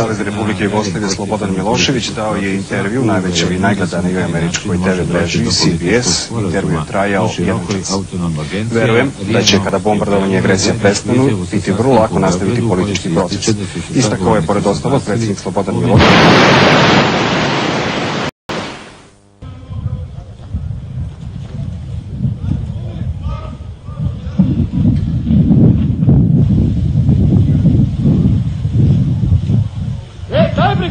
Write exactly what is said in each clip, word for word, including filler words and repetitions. Savez Republike Jugoslavije Slobodan Milošević dao je intervju najvećoj i najgledanijoj američkoj te ve mreži ce be es. Intervju je trajao jedan čas. Verujem da će kada bombardovanje i agresija prestanu biti vrlo lako nastaviti politički proces. Istakao je pored ostalog predsjednik Slobodan Milošević.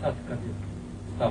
Sad kad je stav,